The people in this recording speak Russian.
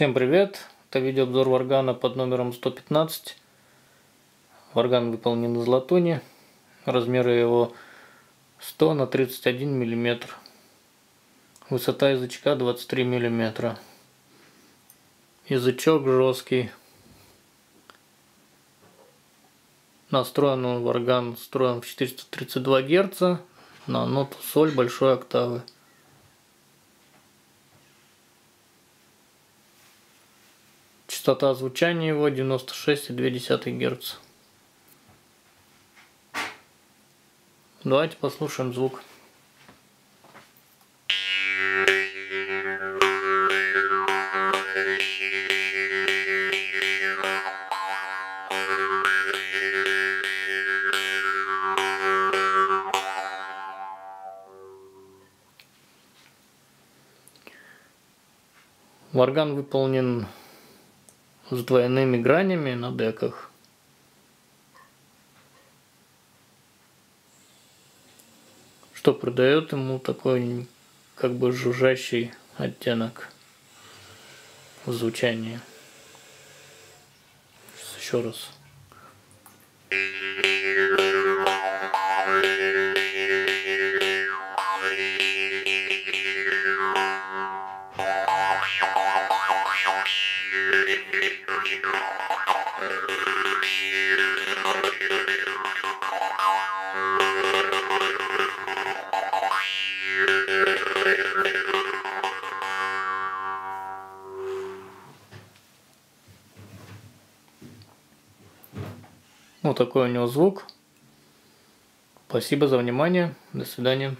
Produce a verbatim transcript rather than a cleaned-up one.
Всем привет! Это видеообзор Варгана под номером сто пятнадцать. Варган выполнен из латуни. Размеры его сто на тридцать один миллиметр. Высота язычка двадцать три миллиметра. Язычок жесткий. Настроен он, Варган, встроен в четыреста тридцать два герца на ноту соль большой октавы. Частота звучания его девяносто шесть и две десятых герца. Давайте послушаем звук. Варган выполнен с двойными гранями на деках. Что придает ему такой как бы жужжащий оттенок в звучании. Сейчас еще раз. Вот такой у него звук. Спасибо за внимание. До свидания.